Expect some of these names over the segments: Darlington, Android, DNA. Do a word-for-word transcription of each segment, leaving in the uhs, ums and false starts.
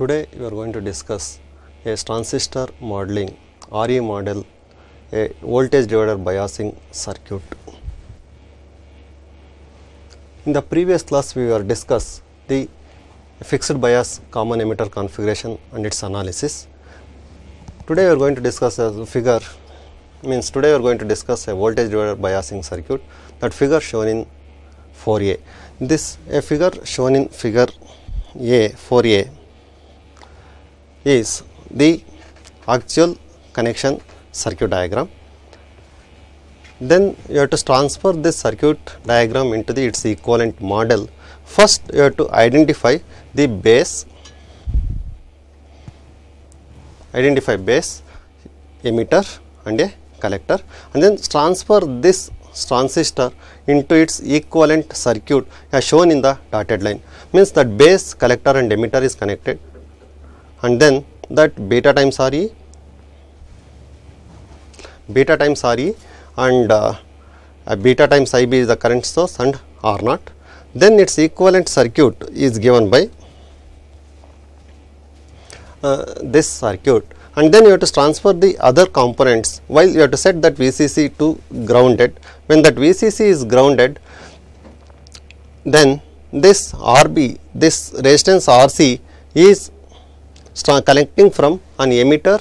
Today we are going to discuss a transistor modeling, R E model, a voltage divider biasing circuit. In the previous class we were discussed the fixed bias common emitter configuration and its analysis. Today we are going to discuss a figure, means today we are going to discuss a voltage divider biasing circuit, that figure shown in four A. This a figure shown in figure A, four A is the actual connection circuit diagram. Then you have to transfer this circuit diagram into the its equivalent model. First you have to identify the base, identify base, emitter and a collector, and then transfer this transistor into its equivalent circuit as shown in the dotted line. Means that base, collector and emitter is connected, and then that beta times R E, beta times R E and uh, uh, beta times I B is the current source and R zero. Then its equivalent circuit is given by uh, this circuit, and then you have to transfer the other components. While you have to set that V C C to grounded, when that V C C is grounded, then this R B, this resistance R C is collecting from an emitter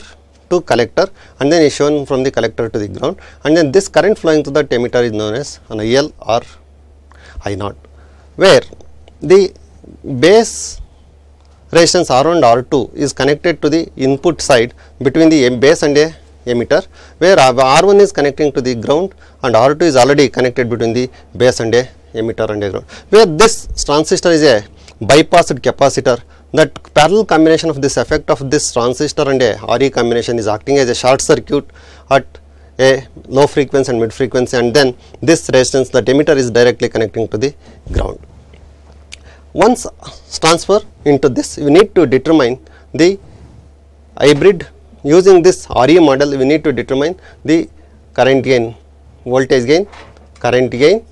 to collector, and then is shown from the collector to the ground, and then this current flowing through that emitter is known as an I L or I zero, where the base resistance R one and R two is connected to the input side between the base and a emitter, where R one is connecting to the ground and R two is already connected between the base and a emitter and a ground, where this transistor is a bypassed capacitor. That parallel combination of this effect of this transistor and a R E combination is acting as a short circuit at a low frequency and mid frequency, and then this resistance, that emitter, is directly connecting to the ground. Once transfer into this, we need to determine the hybrid. Using this R E model, we need to determine the current gain, voltage gain, current gain,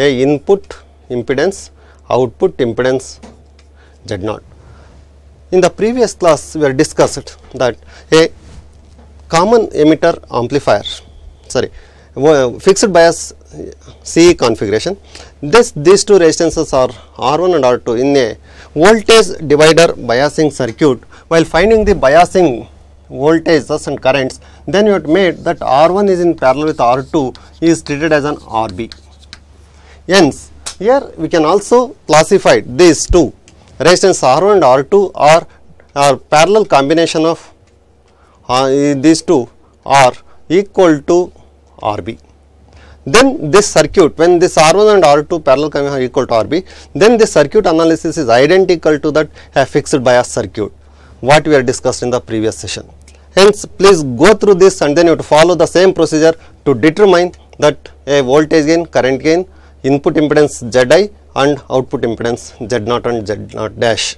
a input impedance, output impedance Z zero. In the previous class we have discussed that a common emitter amplifier, sorry, fixed bias C E configuration, this these two resistances are R one and R two in a voltage divider biasing circuit. While finding the biasing voltages and currents, then you have made that R one is in parallel with R two is treated as an R B. Hence here we can also classify these two resistance R one and R two are, are parallel combination of uh, these two are equal to R B. Then this circuit, when this R one and R two parallel combination are equal to R B, then this circuit analysis is identical to that uh, fixed bias circuit what we have discussed in the previous session. Hence please go through this, and then you have to follow the same procedure to determine that a uh, voltage gain, current gain, input impedance Z I and output impedance Z zero and Z zero dash.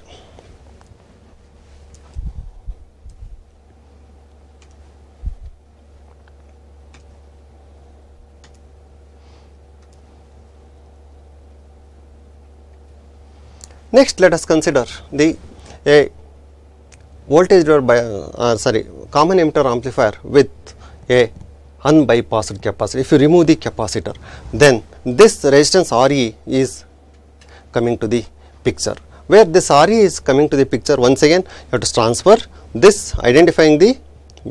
Next, let us consider the a voltage divider by uh, sorry common emitter amplifier with a unbypassed capacitor. If you remove the capacitor, then this resistance R E is coming to the picture. Where this R E is coming to the picture, once again you have to transfer this, identifying the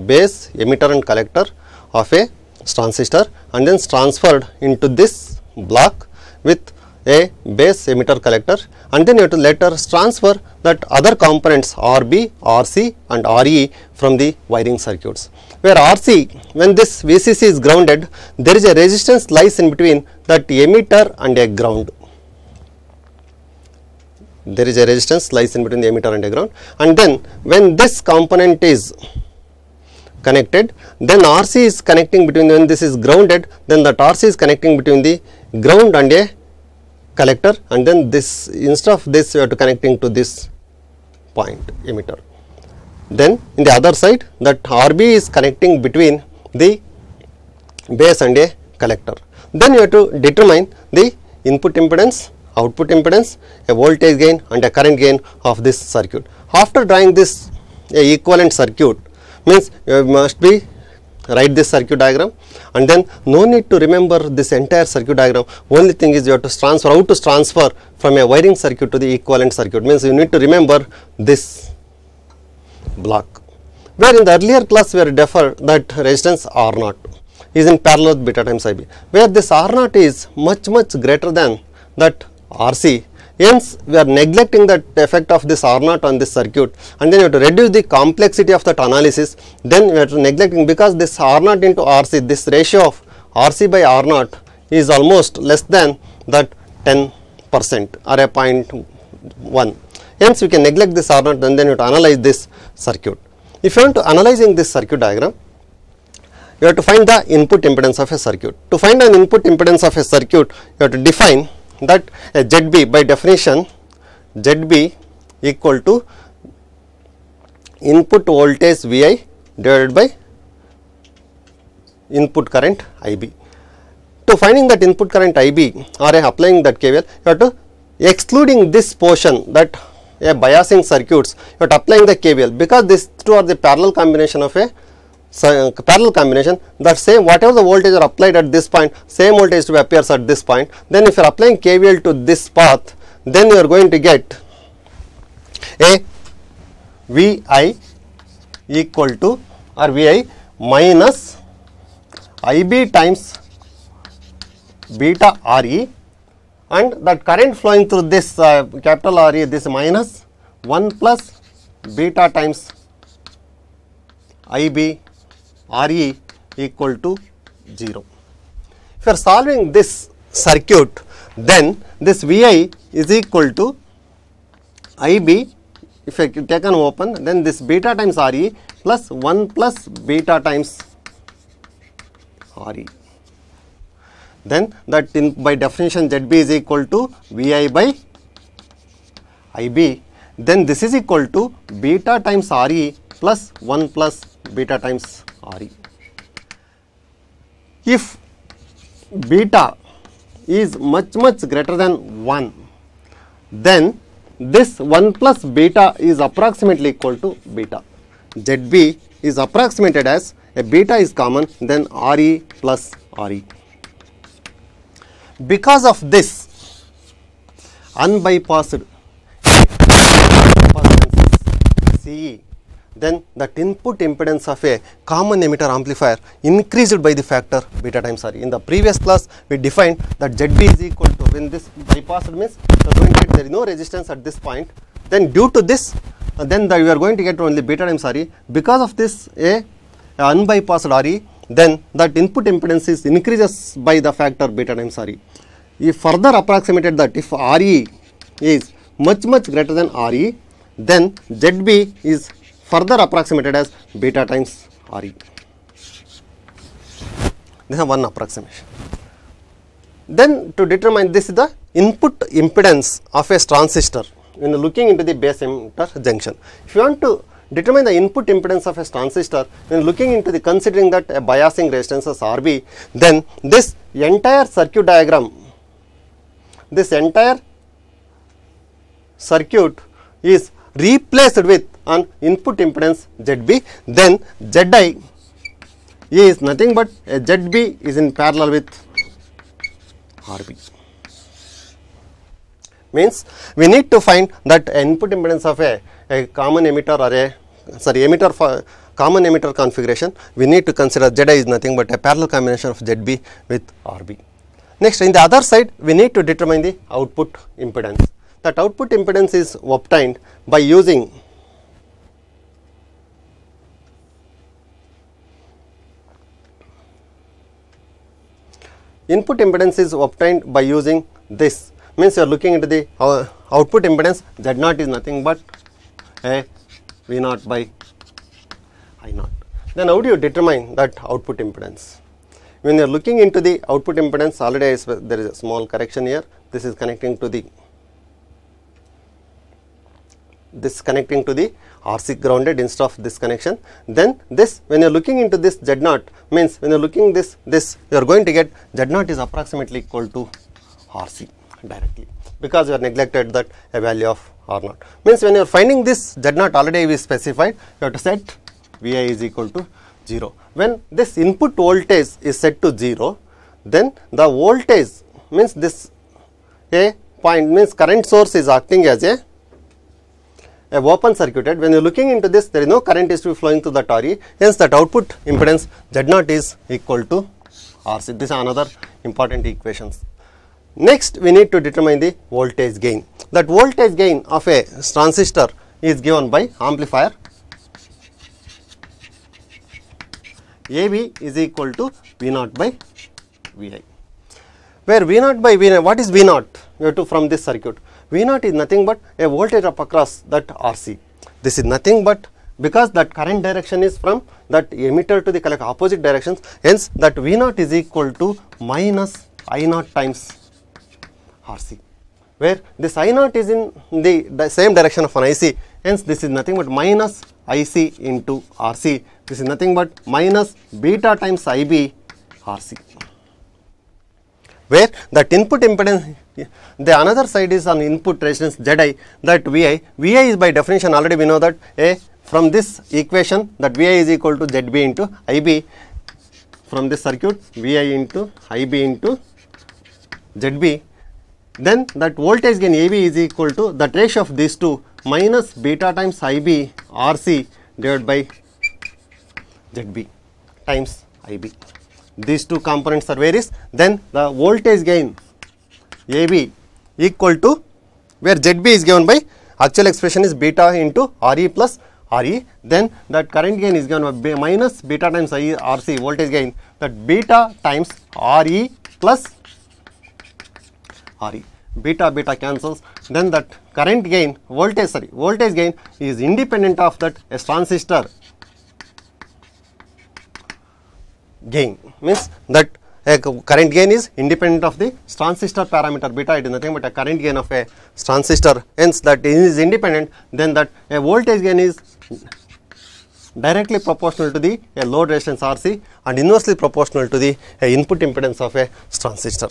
base, emitter and collector of a transistor, and then transferred into this block with a base, emitter, collector, and then you have to later transfer that other components R B, R C and R E from the wiring circuits. Where R C, when this V C C is grounded, there is a resistance lies in between that emitter and a ground. There is a resistance lies in between the emitter and a ground, and then when this component is connected, then R C is connecting between, when this is grounded, then that R C is connecting between the ground and a collector, and then this, instead of this you have to connecting to this point emitter. Then in the other side, that R B is connecting between the base and a collector. Then you have to determine the input impedance, output impedance, a voltage gain and a current gain of this circuit. After drawing this uh, equivalent circuit, means you must be write this circuit diagram, and then no need to remember this entire circuit diagram. Only thing is you have to transfer how to transfer from a wiring circuit to the equivalent circuit, means you need to remember this block, where in the earlier class we are deferred that resistance R zero is in parallel with beta times I B, where this R zero is much much greater than that R C. Hence, we are neglecting the effect of this R zero on this circuit, and then you have to reduce the complexity of that analysis. Then we are neglecting, because this R zero into R C, this ratio of R C by R zero is almost less than that ten percent or a zero point one. Hence, we can neglect this R zero, and then you have to analyze this circuit. If you want to analyzing this circuit diagram, you have to find the input impedance of a circuit. To find an input impedance of a circuit, you have to define that uh, Z B. By definition, Z B equal to input voltage V I divided by input current I B. To finding that input current I B or uh, applying that K V L, you have to excluding this portion, that a uh, biasing circuits, you have to applying the K V L, because these two are the parallel combination of a So, uh, parallel combination, that same whatever the voltage are applied at this point, same voltage to appears at this point. Then if you are applying K V L to this path, then you are going to get a V I equal to or V I minus I B times beta R E, and that current flowing through this uh, capital R E, this minus one plus beta times I B R E equal to zero. If you are solving this circuit, then this V I is equal to I B, if I take an open, then this beta times R E plus one plus beta times R E. Then that in by definition Z B is equal to V I by I B. Then this is equal to beta times R E plus one plus beta times R E. If beta is much much greater than one, then this one plus beta is approximately equal to beta. Z B is approximated as a beta is common, then R E plus R E. Because of this unbypassed C E, then that input impedance of a common emitter amplifier increased by the factor beta times R E. In the previous class, we defined that Z B is equal to, when this bypassed means you are going to get there is no resistance at this point. Then due to this, uh, then the, you are going to get only beta times R E. Because of this a uh, unbypassed R E, then that input impedance is increases by the factor beta times R E. If further approximated that if R E is much much greater than R E, then Z B is further approximated as beta times R E. This is one approximation. Then to determine, this is the input impedance of a transistor when looking into the base emitter junction. If you want to determine the input impedance of a transistor when looking into the considering that a biasing resistance as R B, then this entire circuit diagram, this entire circuit is replaced with an input impedance Z B, then Z I is nothing but a Z B is in parallel with R B. Means we need to find that input impedance of a, a common emitter or a sorry emitter for common emitter configuration. We need to consider Z I is nothing but a parallel combination of Z B with R B. Next, in the other side, we need to determine the output impedance. That output impedance is obtained by using input impedance is obtained by using this, means you are looking into the uh, output impedance. Z zero is nothing but a V zero by I zero. Then how do you determine that output impedance? When you are looking into the output impedance, already is, there is a small correction here. This is connecting to the this connecting to the R C grounded instead of this connection. Then this, when you are looking into this Z zero, means when you are looking this, this you are going to get Z zero is approximately equal to R C. directly, because you are neglected that a value of R naught. Means when you are finding this Z naught already is specified, you have to set V I is equal to zero. When this input voltage is set to zero, then the voltage means this a point means current source is acting as a, a open circuited. When you are looking into this, there is no current is to be flowing through the torque, hence that output impedance Z naught is equal to R C. This is another important equations. Next, we need to determine the voltage gain. That voltage gain of a transistor is given by amplifier A B is equal to V naught by V I, where V naught by V I, what is V naught? You have to from this circuit. V naught is nothing but a voltage up across that R C. This is nothing but, because that current direction is from that emitter to the collector, opposite directions, hence that V naught is equal to minus I naught times R C, where this I naught is in the, the same direction of an I C, hence this is nothing but minus I C into R C. This is nothing but minus beta times I B R C, where that input impedance, the another side is on input resistance Z I, that V I. V I is by definition already we know that a from this equation that V I is equal to Z B into I B. From this circuit V I into I B into Z B, then that voltage gain A B is equal to that ratio of these two minus beta times I B R C divided by Z B times I B. These two components are varies, then the voltage gain A B equal to, where Z B is given by actual expression is beta into R E plus R E, then that current gain is given by minus beta times I E R C, voltage gain, that beta times R E plus R E, beta beta cancels, then that current gain, voltage sorry, voltage gain is independent of that S transistor gain, means that a current gain is independent of the transistor parameter beta, it is nothing but a current gain of a transistor, hence that is independent, then that a voltage gain is directly proportional to the a load resistance R C and inversely proportional to the a input impedance of a transistor.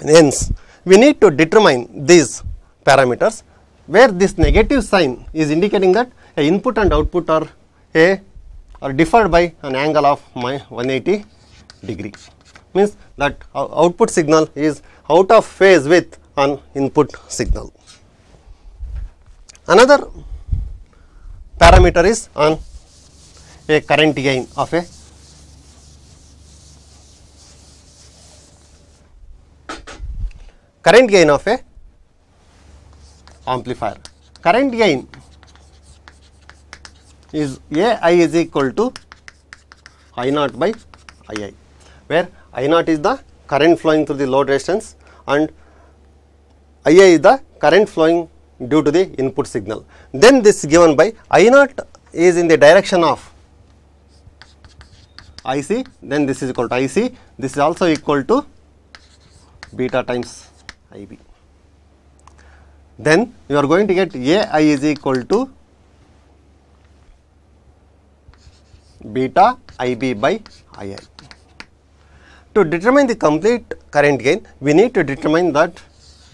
And hence, we need to determine these parameters, where this negative sign is indicating that a input and output are a are differed by an angle of one hundred eighty degree, means that output signal is out of phase with an input signal. Another parameter is on a current gain of a current gain of a amplifier. Current gain is A I is equal to I naught by I I, where I naught is the current flowing through the load resistance and I I is the current flowing due to the input signal. Then this is given by I naught is in the direction of I C, then this is equal to I C, this is also equal to beta times I B. Then you are going to get A I is equal to beta I B by I I. To determine the complete current gain, we need to determine that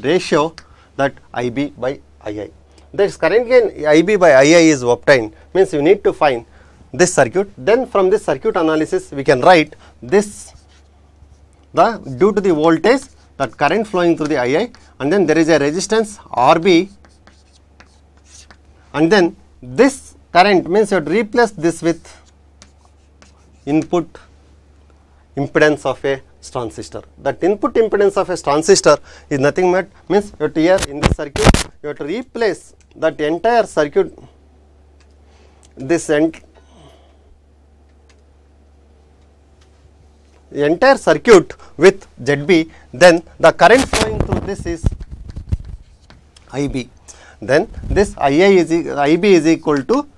ratio that I B by I I. This current gain I B by I I is obtained, means you need to find this circuit. Then from this circuit analysis, we can write this the due to the voltage that current flowing through the I I, and then there is a resistance R B, and then this current means you have to replace this with input impedance of a transistor. That input impedance of a transistor is nothing but means you have to, here in this circuit you have to replace that entire circuit, this end the entire circuit with Z B, then the current flowing through this is I B, then this I I is I B is equal to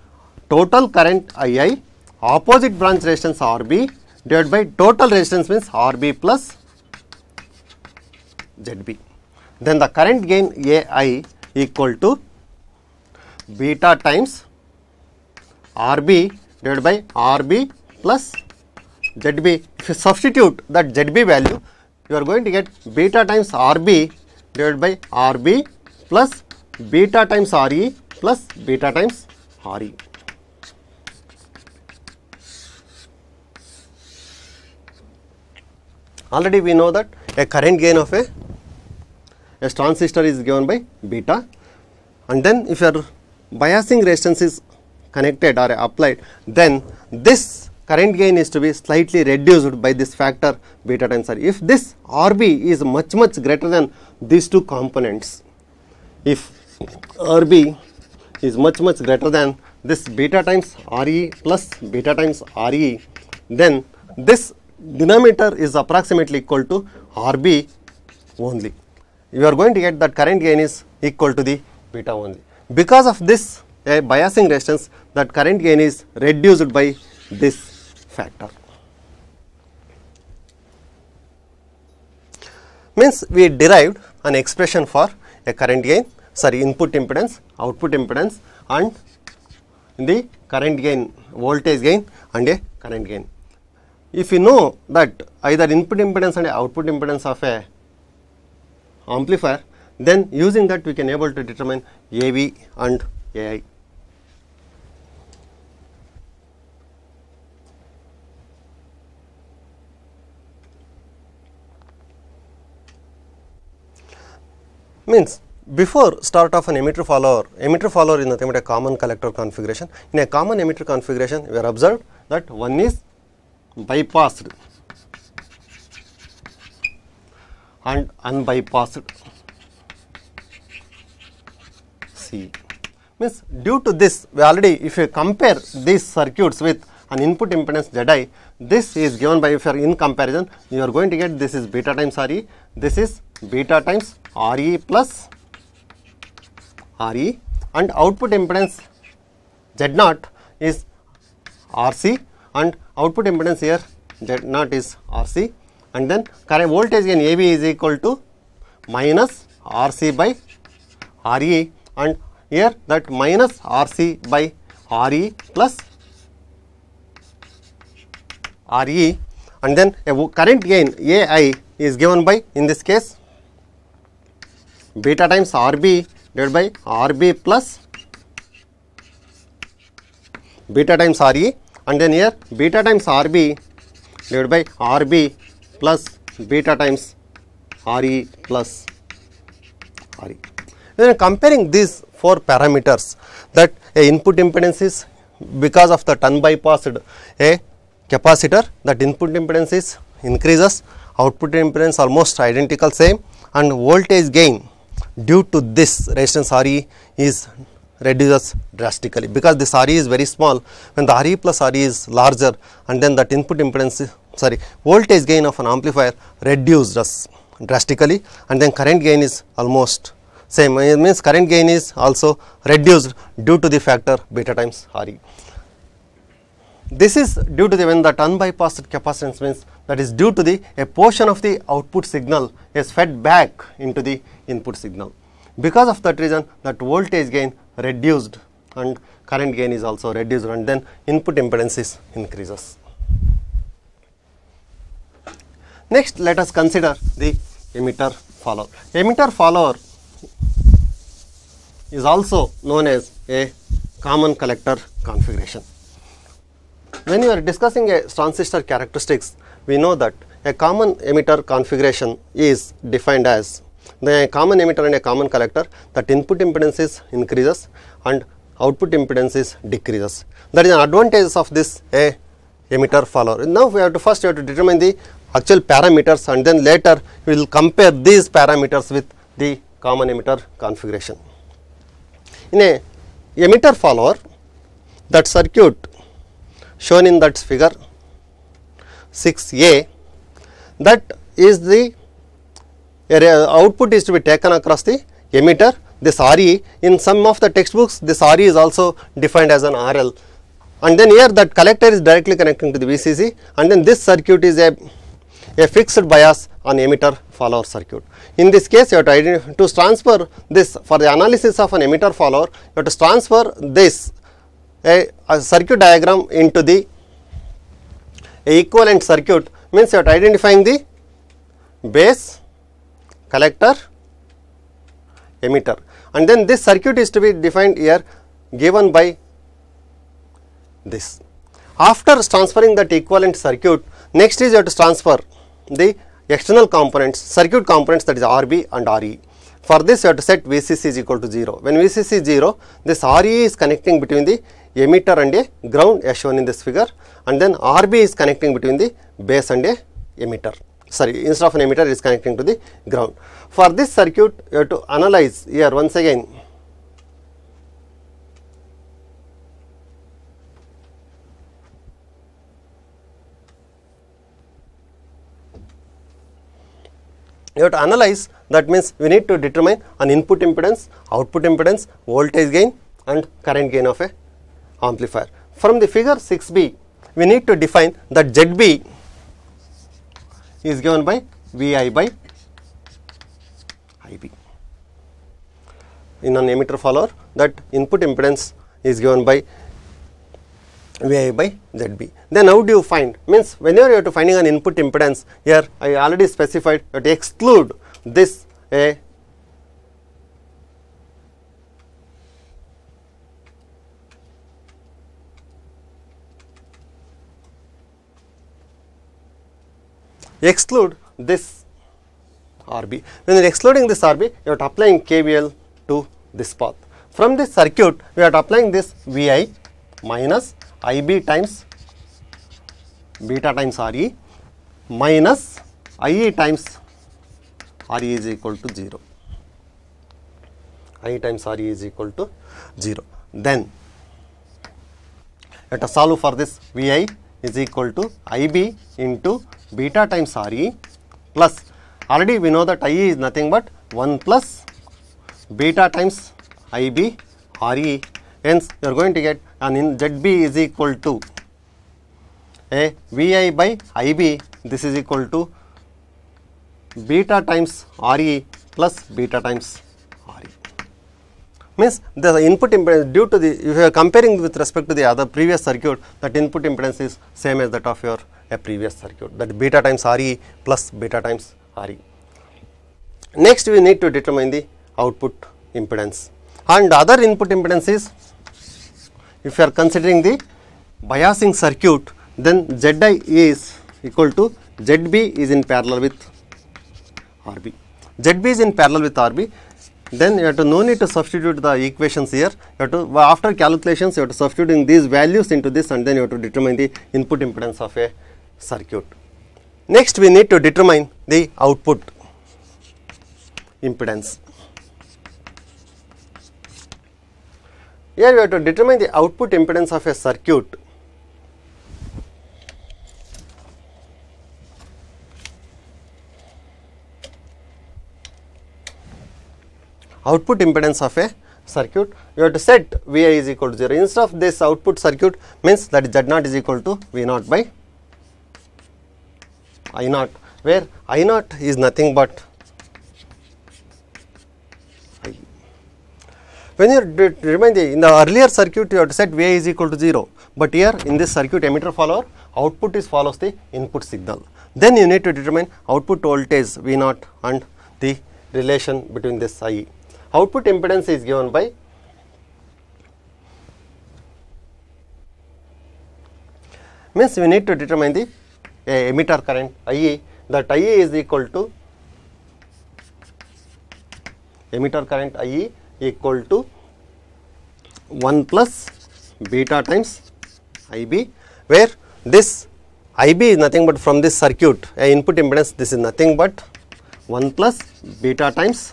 total current I I opposite branch resistance R B divided by total resistance means R B plus Z B. Then the current gain A I equal to beta times R B divided by R B plus Z B. If you substitute that Z B value, you are going to get beta times R B divided by R B plus beta times R E plus beta times R E. Already we know that a current gain of a, a transistor is given by beta, and then if your biasing resistance is connected or applied, then this current gain is to be slightly reduced by this factor beta times R. If this R B is much much greater than these two components, if R B is much much greater than this beta times R E plus beta times R E, then this denominator is approximately equal to R B only. You are going to get that current gain is equal to the beta only. Because of this a biasing resistance, that current gain is reduced by this factor. Means we derived an expression for a current gain, sorry input impedance, output impedance, and the current gain, voltage gain and a current gain. If you know that either input impedance and output impedance of a amplifier, then using that we can able to determine A V and A I. Means before start of an emitter follower, emitter follower is nothing but a common collector configuration. In a common emitter configuration, we are observed that one is bypassed and unbypassed C. Means due to this, we already, if you compare these circuits with an input impedance Z I, this is given by, if you are in comparison, you are going to get this is beta times R E, this is beta times R E plus R E, and output impedance Z zero is R C, and output impedance here Z zero is R C, and then current voltage gain A B is equal to minus R C by R E, and here that minus R C by R E plus R E, and then a current gain A I is given by, in this case, beta times R B divided by R B plus beta times R E, and then here beta times R B divided by R B plus beta times R E plus R E. Then comparing these four parameters, that a input impedance is, because of the unbypassed a capacitor, that input impedance is increases, output impedance almost identical same, and voltage gain due to this resistance R E is reduces drastically, because this R E is very small. When the R E plus R E is larger, and then that input impedance is, sorry voltage gain of an amplifier reduces drastically, and then current gain is almost same. It means current gain is also reduced due to the factor beta times R E. This is due to the, when that unbypassed capacitance, means that is due to the a portion of the output signal is fed back into the input signal. Because of that reason, that voltage gain reduced and current gain is also reduced, and then input impedance is increases. Next, let us consider the emitter follower. Emitter follower is also known as a common collector configuration. When you are discussing a transistor characteristics, we know that a common emitter configuration is defined as the common emitter and a common collector, that input impedance is increases and output impedance is decreases. That is an advantage of this a emitter follower. Now we have to first you have to determine the actual parameters, and then later we will compare these parameters with the common emitter configuration. In a emitter follower, that circuit shown in that figure six A, that is the output is to be taken across the emitter. This R E, in some of the textbooks, this R E is also defined as an R L, and then here that collector is directly connecting to the V C C, and then this circuit is a, a fixed bias on emitter follower circuit. In this case, you have to, to transfer this for the analysis of an emitter follower, you have to transfer this a, a circuit diagram into the a equivalent circuit. Means you are identifying the base, collector emitter. And then this circuit is to be defined here, given by this. After transferring that equivalent circuit, next is you have to transfer the external components, circuit components, that is R B and R E. For this you have to set V C C is equal to zero. When V C C is zero, this R E is connecting between the emitter and a ground as shown in this figure, and then R B is connecting between the base and a emitter. Sorry, instead of an emitter it is connecting to the ground. For this circuit you have to analyze here once again. You have to analyze, that means we need to determine an input impedance, output impedance, voltage gain and current gain of a amplifier. From the figure six B, we need to define that Z B is given by V I by I B. In an emitter follower, that input impedance is given by V I by Z B. Then how do you find? Means whenever you are to finding an input impedance, here I already specified that exclude this a exclude this R B. When you are excluding this R B, you are applying K V L to this path. From this circuit, we are applying this V I minus I B times beta times R E minus I E times R E is equal to zero. I E times R E is equal to zero. Then let us solve for this. V I is equal to I B into beta times R E plus, already we know that I E is nothing but one plus beta times I B R E. Hence, you are going to get an in Z B is equal to a V I by I B. This is equal to beta times R E plus beta times R E. Means the input impedance due to the, if you are comparing with respect to the other previous circuit, that input impedance is same as that of your a previous circuit, that beta times R E plus beta times R E. Next, we need to determine the output impedance, and other input impedance is, if you are considering the biasing circuit, then Z I is equal to Z B is in parallel with R B. Z B is in parallel with R B. Then you have to, no need to substitute the equations here. You have to, after calculations you have to substituting these values into this, and then you have to determine the input impedance of a circuit. Next, we need to determine the output impedance. Here we have to determine the output impedance of a circuit output impedance of a circuit. You have to set V I is equal to zero. Instead of this output circuit, means that Z zero is equal to V zero by I zero, where I zero is nothing but I. When you remind the, in the earlier circuit you have to set V I is equal to zero, but here in this circuit emitter follower, output is follows the input signal. Then you need to determine output voltage V zero and the relation between this I E. Output impedance is given by means we need to determine the uh, emitter current I E, that I E is equal to emitter current I E equal to one plus beta times I B, where this I B is nothing but from this circuit uh, input impedance, this is nothing but one plus beta times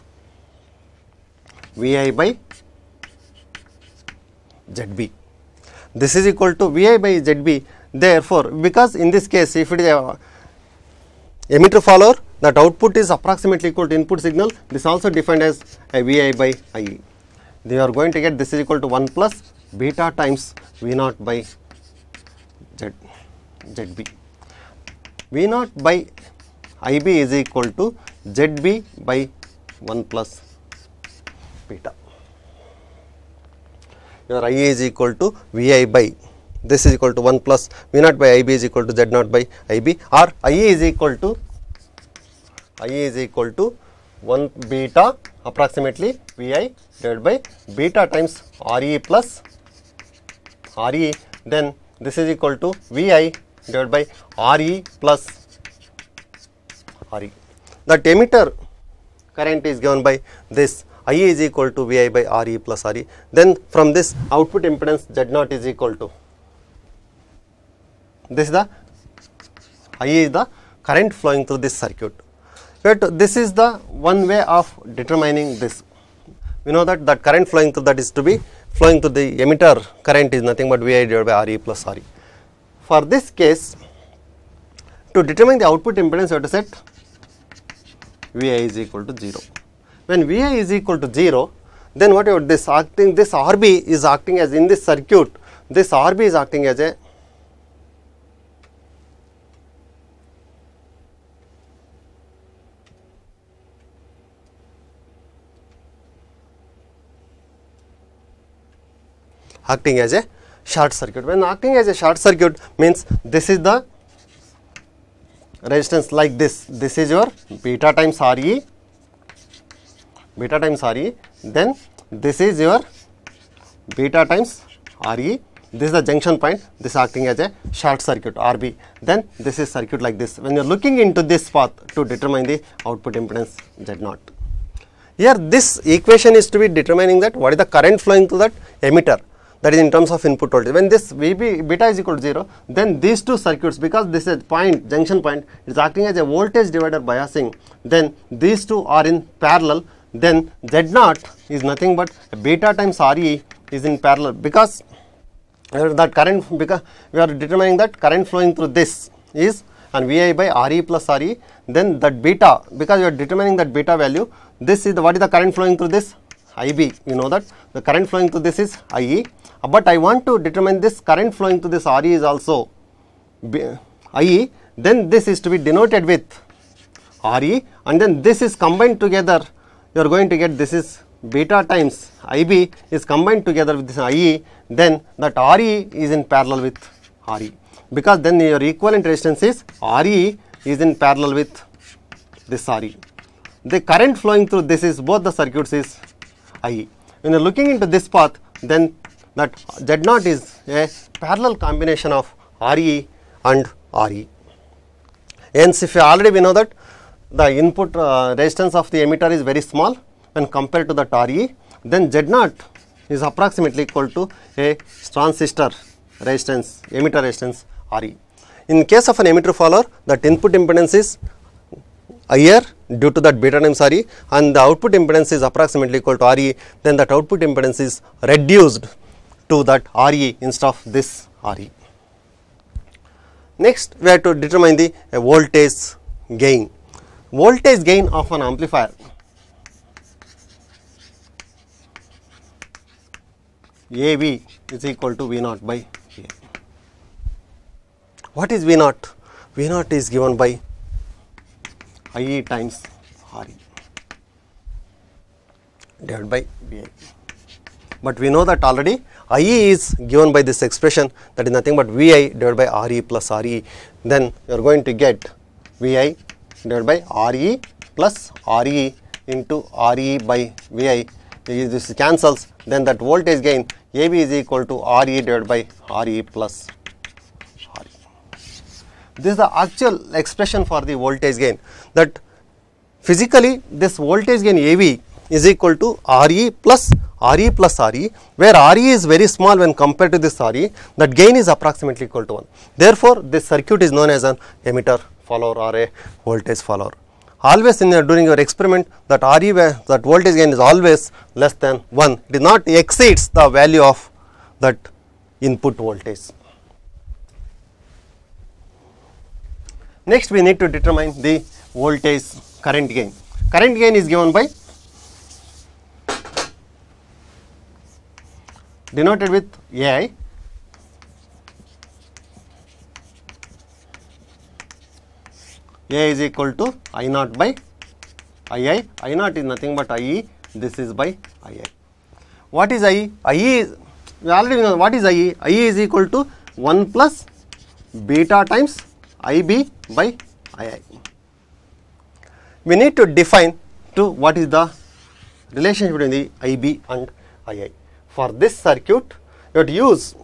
V I by Z B. This is equal to V I by Z B. Therefore, because in this case, if it is a emitter follower, that output is approximately equal to input signal, this also defined as a V I by I E. They are going to get this is equal to one plus beta times V zero by Z, ZB. V zero by I B is equal to Z B by one plus beta. Your I E is equal to V I by, this is equal to one plus V zero by I B is equal to Z zero by I B, or I E is equal to I E is equal to one beta approximately Vi divided by beta times Re plus Re, then this is equal to Vi divided by Re plus Re. That emitter current is given by this I is equal to Vi by Re plus Re. Then from this output impedance Z naught is equal to this, is the I is the current flowing through this circuit. But this is the one way of determining this. We know that that current flowing through that is to be flowing through the emitter current is nothing but Vi divided by Re plus Re. For this case, to determine the output impedance, we have to set Vi is equal to zero. When Vi is equal to zero, then what about this acting? This R B is acting as in this circuit. This R B is acting as a acting as a short circuit. When acting as a short circuit means this is the resistance like this. This is your beta times Re, beta times Re. Then this is your beta times Re. This is the junction point. This acting as a short circuit R B. Then this is circuit like this. When you are looking into this path to determine the output impedance Z naught. Here this equation is to be determining that what is the current flowing through that emitter, that is in terms of input voltage. When this V B beta is equal to zero, then these two circuits, because this is point junction point is acting as a voltage divider biasing, then these two are in parallel, then Z naught is nothing but beta times Re is in parallel, because that current, because we are determining that current flowing through this is and Vi by Re plus Re, then that beta, because you are determining that beta value, this is the, what is the current flowing through this? I B. You know that the current flowing through this is I E, but I want to determine this current flowing through this Re is also I E, then this is to be denoted with Re, and then this is combined together, you are going to get this is beta times I B is combined together with this I E, then that Re is in parallel with Re. Because then your equivalent resistance is Re is in parallel with this Re. The current flowing through this is both the circuits is I E. When you are looking into this path, then that Z naught is a parallel combination of Re and Re. Hence, if you already we know that the input uh, resistance of the emitter is very small when compared to that Re, then Z naught is approximately equal to a transistor resistance, emitter resistance Re. In case of an emitter follower, that input impedance is higher due to that beta times Re, and the output impedance is approximately equal to Re, then that output impedance is reduced to that Re instead of this Re. Next, we have to determine the uh, voltage gain. Voltage gain of an amplifier A V is equal to V naught by A. What is V naught? V naught is given by I E times Re divided by V I. But we know that already I E is given by this expression, that is nothing but V I divided by Re plus Re. Then you are going to get V I divided by Re plus Re into Re by V I. This cancels, then that voltage gain A B is equal to Re divided by Re plus Re. This is the actual expression for the voltage gain, that physically this voltage gain A B is equal to Re plus Re plus Re, where Re is very small when compared to this Re, that gain is approximately equal to one. Therefore, this circuit is known as an emitter follower or a voltage follower. Always in your, during your experiment, that Re, that voltage gain is always less than one. It is not exceeds the value of that input voltage. Next, we need to determine the voltage current gain. Current gain is given by denoted with A I A is equal to I naught by I I. I naught is nothing but I E, this is by I I. What is I E? I E is, we already know what is I E. I E is equal to one plus beta times I B by I I. We need to define to what is the relationship between the I B and I I. For this circuit, you have to use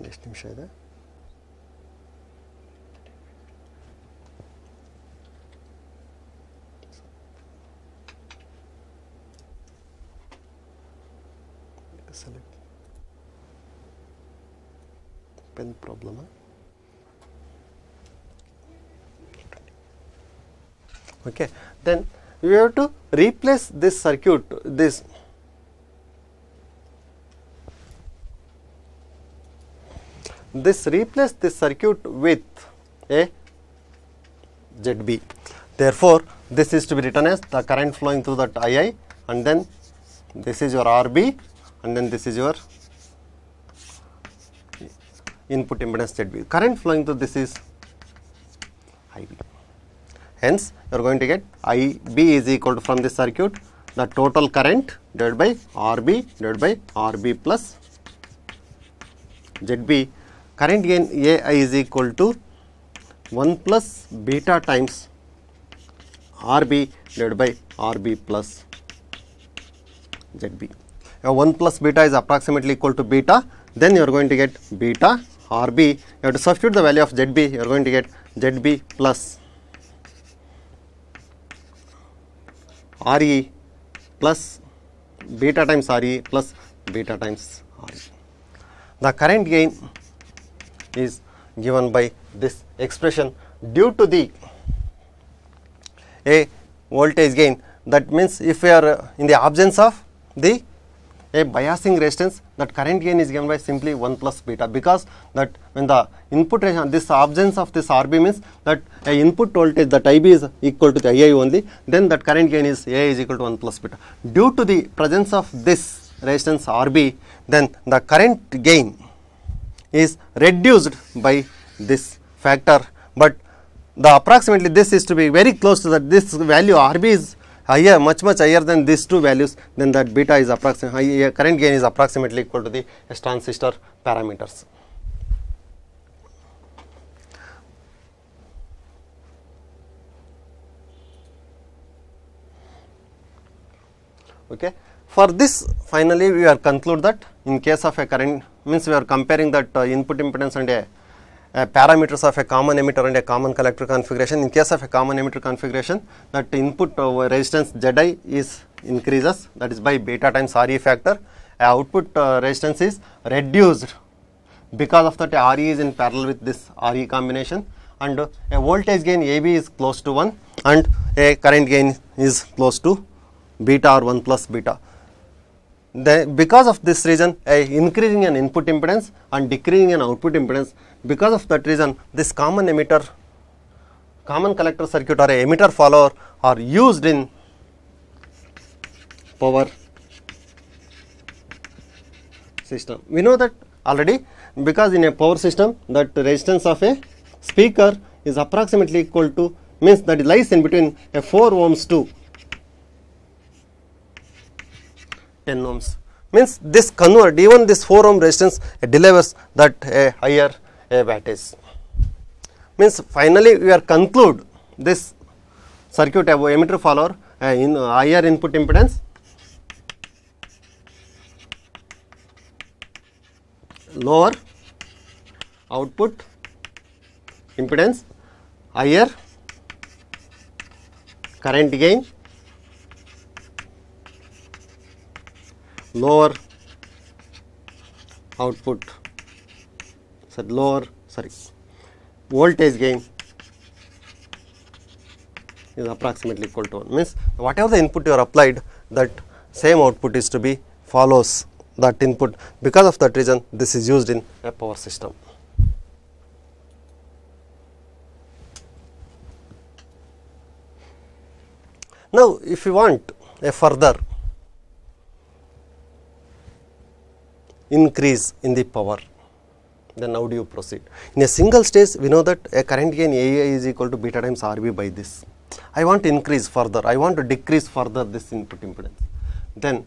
next nimisha ide. Select pen problem. Okay, then we have to replace this circuit, this this replace this circuit with a Z B. Therefore, this is to be written as the current flowing through that I I, and then this is your R B, and then this is your input impedance Z B. Current flowing through this is I B. Hence, you are going to get I B is equal to, from this circuit, the total current divided by R B divided by R B plus Z B. Current gain A I is equal to one plus beta times R B divided by R B plus Z B. Now, one plus beta is approximately equal to beta, then you are going to get beta R B. You have to substitute the value of Z B, you are going to get Z B plus R E plus beta times R E plus beta times R E. The current gain is given by this expression due to the a voltage gain. That means, if we are in the absence of the a biasing resistance, that current gain is given by simply one plus beta, because that when the input resistance, this absence of this R B means that a input voltage that I B is equal to the I I only, then that current gain is A I is equal to one plus beta. Due to the presence of this resistance R B, then the current gain is reduced by this factor, but the approximately this is to be very close to that. This value R B is higher, much much higher than these two values, then that beta is approximately, current gain is approximately equal to the S transistor parameters. Okay. For this, finally, we are conclude that in case of a current, means we are comparing that uh, input impedance and a, a parameters of a common emitter and a common collector configuration. In case of a common emitter configuration, that input uh, resistance Z I is increases, that is by beta times R E factor. Output uh, resistance is reduced because of that R E is in parallel with this R E combination, and uh, a voltage gain A B is close to one and a current gain is close to beta or one plus beta. The, because of this reason, uh, increasing an input impedance and decreasing an output impedance, because of that reason, this common emitter, common collector circuit or a emitter follower are used in power system. We know that already, because in a power system, that resistance of a speaker is approximately equal to, means that it lies in between a four ohms to ten ohms, means this convert even this four ohm resistance uh, delivers that a uh, higher uh, wattage. Means finally, we are conclude this circuit uh, emitter follower uh, in uh, higher input impedance, lower output impedance, higher current gain, lower output, so lower, sorry, voltage gain is approximately equal to one. Means whatever the input you are applied, that same output is to be follows that input. Because of that reason, this is used in a power system. Now, if you want a further increase in the power, then how do you proceed? In a single stage, we know that a current gain A I is equal to beta times R B by this. I want to increase further, I want to decrease further this input impedance. Then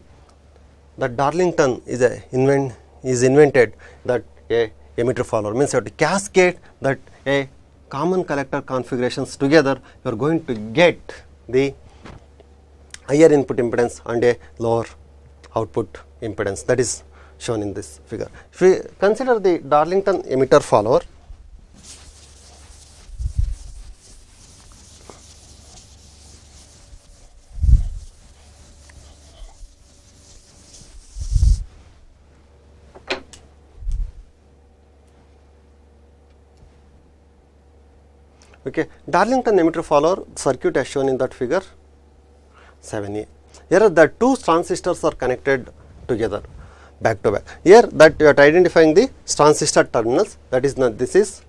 the Darlington is a invent is invented that a emitter follower, means you have to cascade that a common collector configurations together, you are going to get the higher input impedance and a lower output impedance, that is shown in this figure. If we consider the Darlington emitter follower, okay, Darlington emitter follower circuit as shown in that figure seven A. Here the two transistors are connected together back to back. Here that you are identifying the transistor terminals, that is not, this is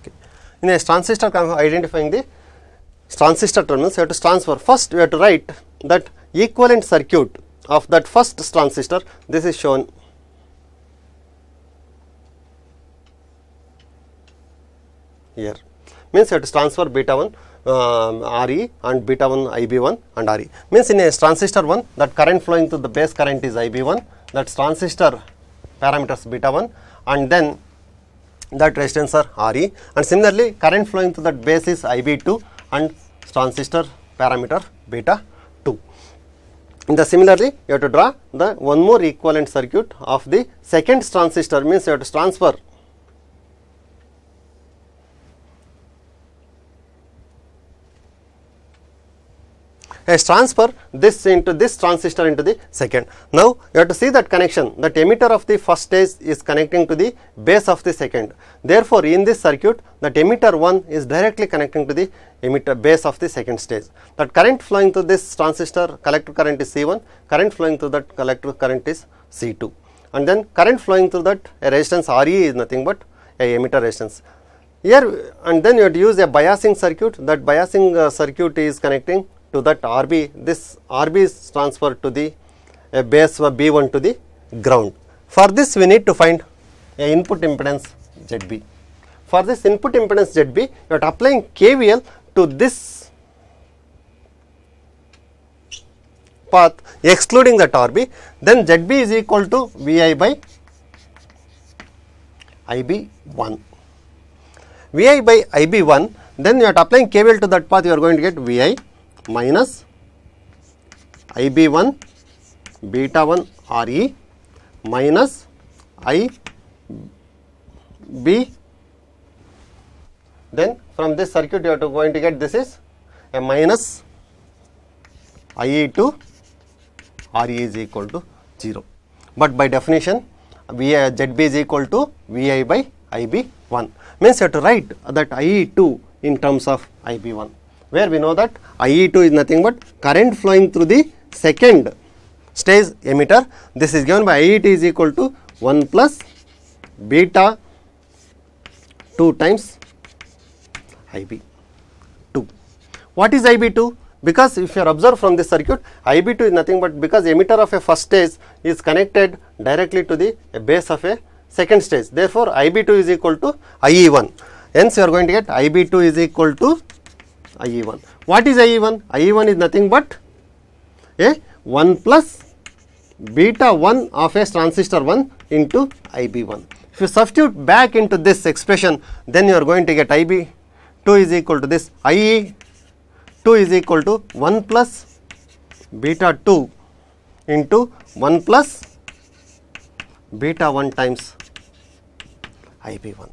okay. In a transistor identifying the transistor terminals, you have to transfer, first we have to write that equivalent circuit of that first transistor. This is shown here, means you have to transfer beta one uh, R E and beta one I B one and R E, means in a transistor one that current flowing to the base current is I B one, that transistor parameters beta one, and then that resistance are R E, and similarly current flowing to that base is I B two and transistor parameter beta two. In the similarly, you have to draw the one more equivalent circuit of the second transistor, means you have to transfer as transfer this into this transistor into the second. Now, you have to see that connection, that emitter of the first stage is connecting to the base of the second. Therefore, in this circuit that emitter one is directly connecting to the emitter base of the second stage. That current flowing through this transistor, collector current is C one, current flowing through that collector current is C two, and then current flowing through that a resistance R E is nothing but a emitter resistance. Here, and then you have to use a biasing circuit, that biasing uh, circuit is connecting to that R B, this R B is transferred to the uh, base B one to the ground. For this we need to find a input impedance Z B. For this input impedance Z B, you are applying K V L to this path excluding that R B, then Z B is equal to V I by I B one. V I by I B one, then you are applying K V L to that path, you are going to get V I minus I B one beta one R E minus I B, then from this circuit you are going to get, this is a minus I E two R E is equal to zero. But by definition Z B is equal to V I by I B one, means you have to write that I E two in terms of I B one, where we know that I E two is nothing but current flowing through the second stage emitter. This is given by I E two is equal to one plus beta two times I B two. What is I B two? Because if you observe from this circuit, I B two is nothing but, because emitter of a first stage is connected directly to the base of a second stage. Therefore, I B two is equal to I E one. Hence, you are going to get I B two is equal to I E one. What is I E one? I E one is nothing but a one plus beta one of a transistor one into I B one. If you substitute back into this expression, then you are going to get I B two is equal to this, I E two is equal to one plus beta two into one plus beta one times I B one.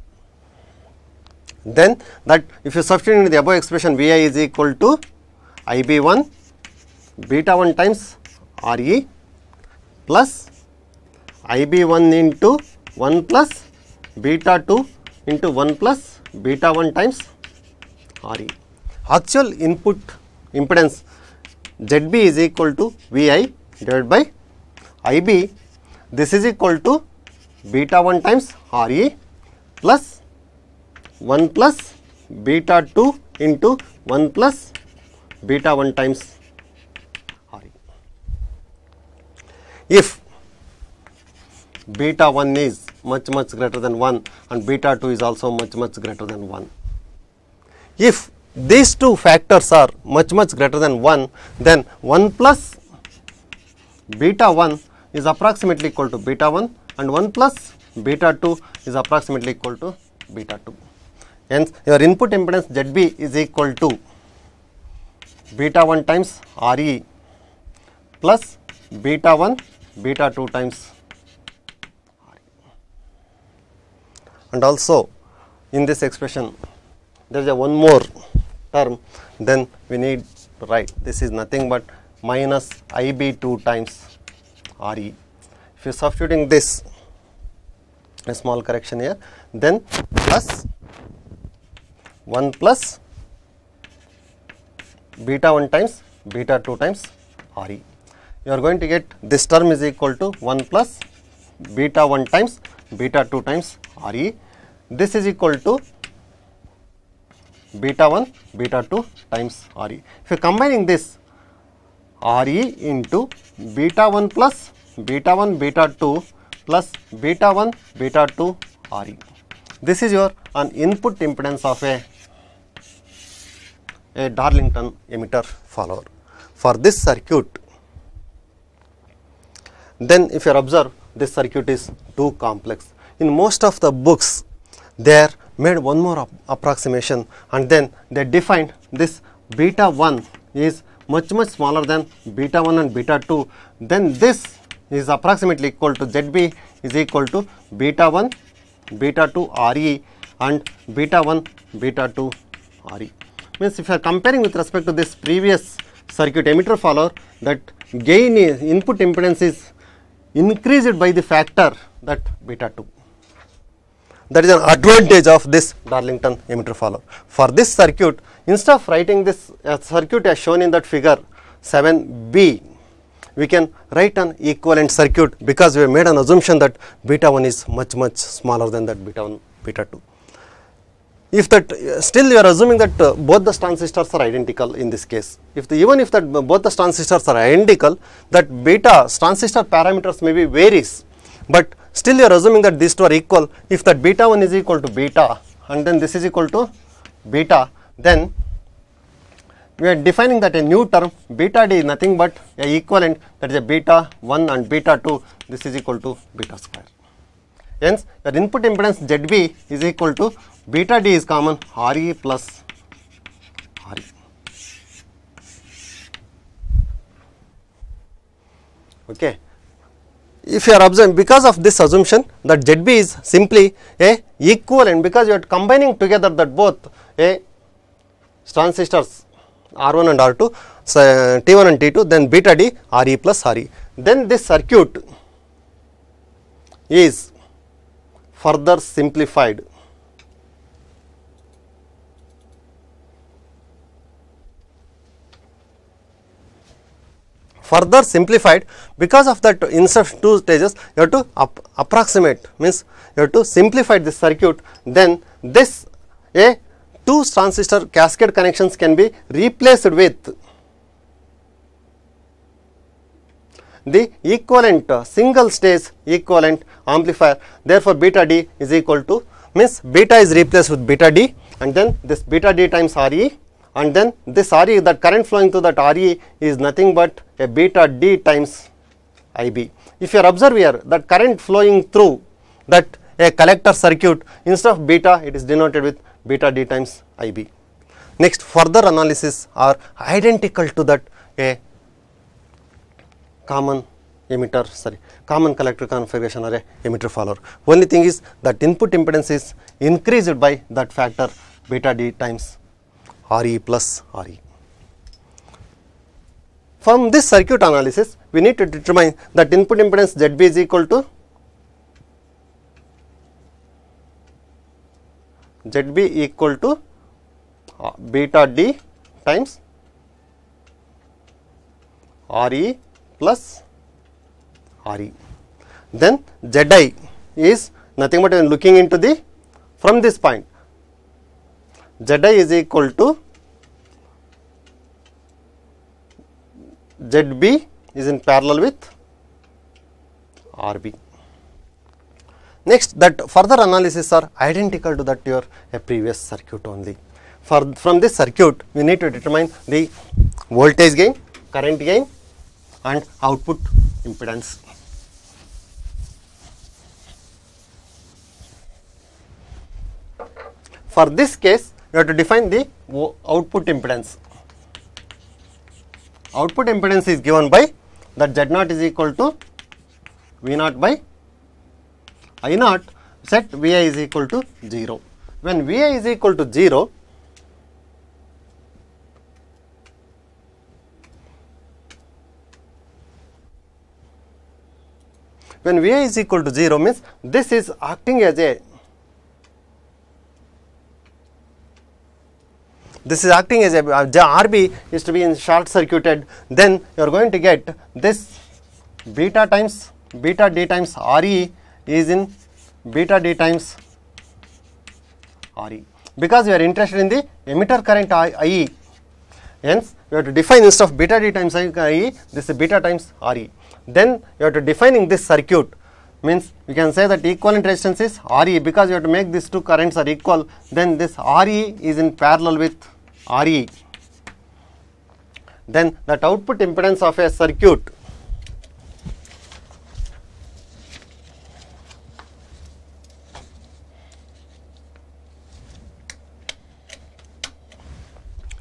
Then that if you substitute into the above expression, V I is equal to I B one beta one times R E plus I B one into one plus beta two into one plus beta one times R E. Actual input impedance Z B is equal to V I divided by I B. This is equal to beta one times R E plus one plus beta two into one plus beta one times R E. If beta one is much much greater than one and beta two is also much much greater than one. If these two factors are much much greater than one, then one plus beta one is approximately equal to beta one and one plus beta two is approximately equal to beta two. Hence, your input impedance Z B is equal to beta one times R E plus beta one beta two times R E. And also in this expression there is a one more term, then we need to write this is nothing but minus I B two times R E. If you are substituting this, a small correction here, then plus one plus beta one times beta two times R E. You are going to get this term is equal to one plus beta one times beta two times R E. This is equal to beta one beta two times R E. If you are combining this R E into beta one plus beta one beta two plus beta one beta two R E. This is your an input impedance of a a Darlington emitter follower for this circuit. Then if you observe, this circuit is too complex. In most of the books they are made one more approximation and then they defined this beta one is much much smaller than beta one and beta two, then this is approximately equal to Z B is equal to beta one beta two R E and beta one beta two R E. Means if you are comparing with respect to this previous circuit emitter follower, that gain is input impedance is increased by the factor that beta two. That is an advantage of this Darlington emitter follower. For this circuit, instead of writing this uh, circuit as shown in that figure seven B, we can write an equivalent circuit because we have made an assumption that beta one is much much smaller than that beta one beta two. If that uh, still you are assuming that uh, both the transistors are identical in this case. If the, even if that uh, both the transistors are identical, that beta transistor parameters may be varies, but still you are assuming that these two are equal. If that beta one is equal to beta and then this is equal to beta, then we are defining that a new term beta d is nothing but a equivalent, that is a beta one and beta two, this is equal to beta square. Hence, your input impedance Z B is equal to beta d is common R E plus R E. Okay. If you are observing, because of this assumption that Z B is simply a equivalent, because you are combining together that both a transistors R one and R two, so T one and T two, then beta d R E plus R E. Then this circuit is further simplified further simplified because of that instead of two stages you have to approximate, means you have to simplify this circuit. Then this a two transistor cascade connections can be replaced with the equivalent uh, single stage equivalent amplifier. Therefore, beta d is equal to, means beta is replaced with beta d and then this beta d times R E, and then this R E, that current flowing through that R E is nothing but a beta d times I B. If you observe here, that current flowing through that a collector circuit, instead of beta it is denoted with beta d times I B. Next, further analysis are identical to that a common emitter, sorry, common collector configuration or a emitter follower. Only thing is that input impedance is increased by that factor beta d times R E plus R E. From this circuit analysis, we need to determine that input impedance Z B is equal to Z B equal to uh, beta d times R E plus R E. Then Z I is nothing but looking into the from this point. Z I is equal to Z B is in parallel with R B. Next, that further analysis are identical to that your a previous circuit only. For, from this circuit, we need to determine the voltage gain, current gain and output impedance. For this case, you have to define the output impedance. Output impedance is given by that Z naught is equal to V naught by I naught, set V i is equal to zero. When V i is equal to zero, when V i is equal to zero means this is acting as a this is acting as a R B is to be in short circuited, then you are going to get this beta times beta d times R E is in beta d times R E, because we are interested in the emitter current I E. Hence, we have to define instead of beta d times I E, this is beta times R E. Then you have to defining this circuit, means we can say that equivalent resistance is R E, because you have to make these two currents are equal, then this R E is in parallel with R E. Then that output impedance of a circuit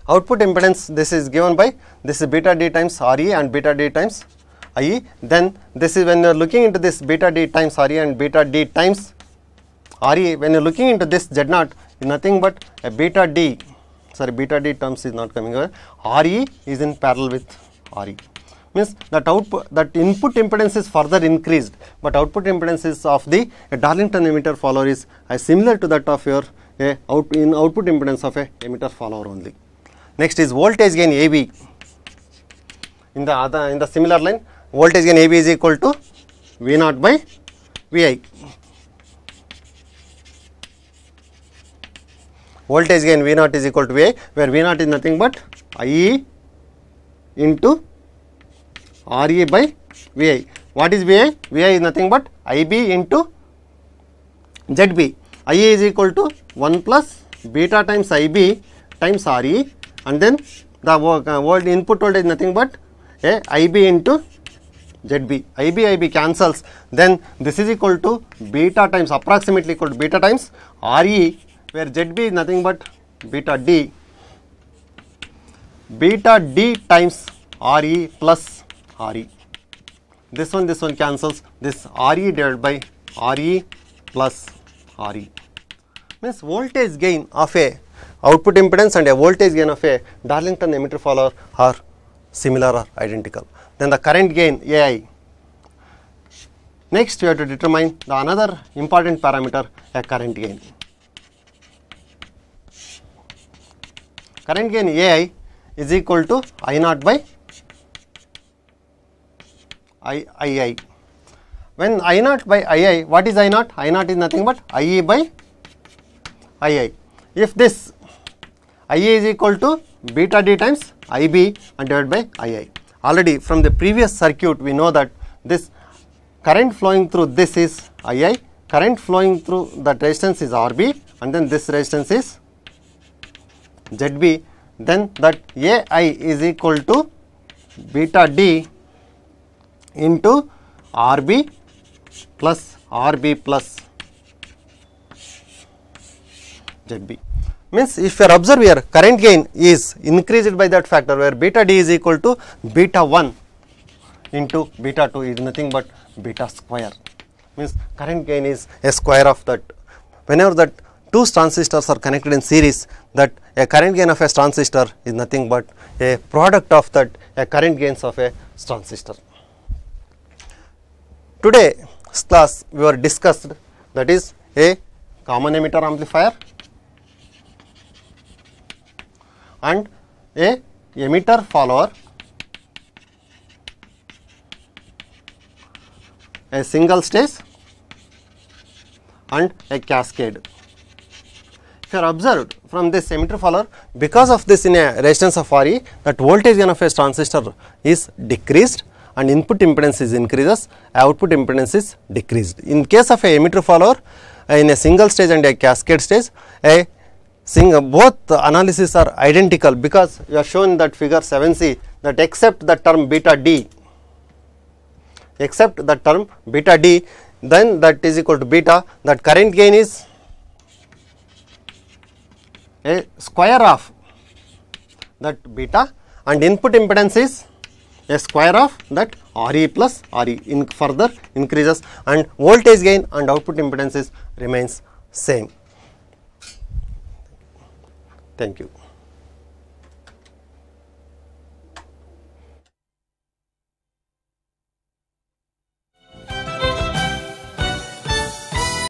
output impedance this is given by this is beta d times R E and beta d times I E, then this is when you are looking into this beta d times R E and beta d times R E, when you are looking into this Z naught is nothing but a beta d, sorry beta d terms is not coming over, R E is in parallel with R E, means that output, that input impedance is further increased, but output impedance is of the a Darlington emitter follower is uh, similar to that of your uh, out, in output impedance of a emitter follower only. Next is voltage gain A B in the other in the similar line. Voltage gain A B is equal to V naught by V i. Voltage gain V naught is equal to V i, where V naught is nothing but I E into R E by V i. What is V i? V i is nothing but I B into Z B. I E is equal to one plus beta times I B times R E, and then the volt input voltage is nothing but a I B into Z B, I B I B cancels, then this is equal to beta times approximately equal to beta times R E, where Z B is nothing but beta d, beta d times R E plus R E. This one, this one cancels, this R E divided by R E plus R E. Means voltage gain of a output impedance and a voltage gain of a Darlington emitter follower are similar or identical. Then the current gain A I. Next, we have to determine the another important parameter, a current gain. Current gain A I is equal to I naught by I I. When I naught by I I, what is I naught? I naught is nothing but I E by I I. If this I E is equal to beta d times I B and divided by I I. Already from the previous circuit, we know that this current flowing through this is I I, current flowing through that resistance is R B, and then this resistance is Z B. Then that A I is equal to beta d into R B plus R B plus Z B. Means if you are observe here, current gain is increased by that factor, where beta d is equal to beta one into beta two is nothing but beta square, means current gain is a square of that. Whenever that two transistors are connected in series, that a current gain of a transistor is nothing but a product of that a current gains of a transistor. Today class we were discussed, that is a common emitter amplifier and a emitter follower, a single stage and a cascade. If you are observed from this emitter follower, because of this in a resistance of R E, that voltage gain of a transistor is decreased, and input impedance is increases, output impedance is decreased. In case of a emitter follower, in a single stage and a cascade stage, a single, both analysis are identical, because you are shown that figure seven C that except the term beta d, except the term beta d, then that is equal to beta, that current gain is a square of that beta and input impedance is a square of that Re plus Re, in further increases, and voltage gain and output impedances remains same. Thank you.